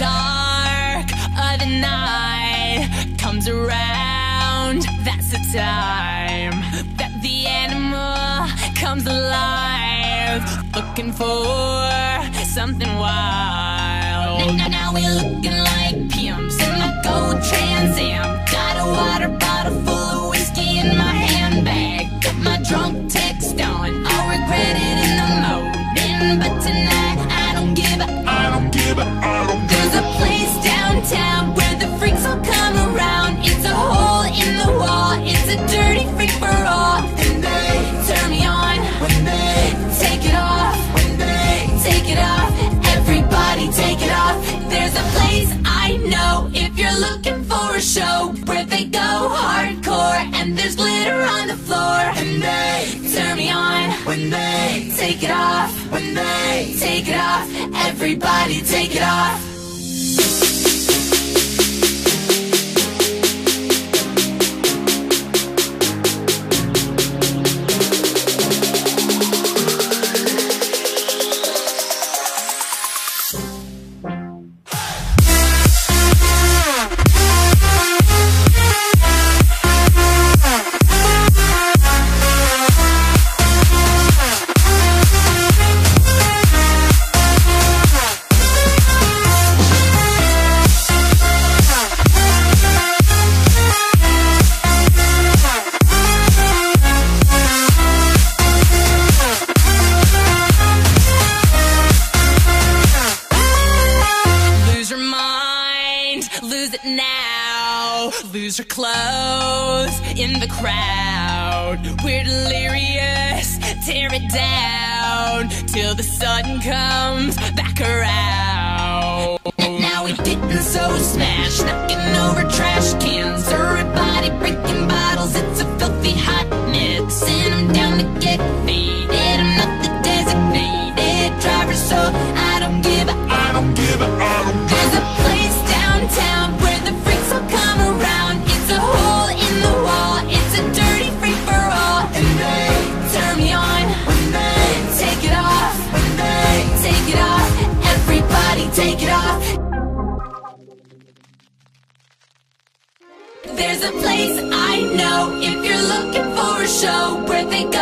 dark of the night comes around, that's the time that the animal comes alive, looking for something wild. Now we're looking like pimps in a gold Trans Am. Got a water bottle full of whiskey in my handbag. Got my drunk text on, I'll regret it in the morning, but tonight I don't give up. There's a place downtown where the freaks all come around. It's a hole in the wall, it's a dirty freak for all. And they turn me on when they take it off. When they take it off, everybody take it off. There's a place I know if you're looking for a show where they go hardcore and there's glitter on the floor. And they turn me on when they take it off. When they take it off, everybody take it off. Lose your clothes in the crowd. We're delirious, tear it down till the sun comes back around. Now we're getting so smashed, knocking over trash cans. Everybody breaking bottles, it's a filthy hot mix. Send them down to get faded, I'm not the designated driver, so I don't give a, I don't give a, I don't give a. There's a place downtown where the freaks will come around. It's a hole in the wall, it's a dirty freak for all. And they turn me on when they take it off. When they take it off, everybody take it off. There's a place I know if you're looking for a show where they go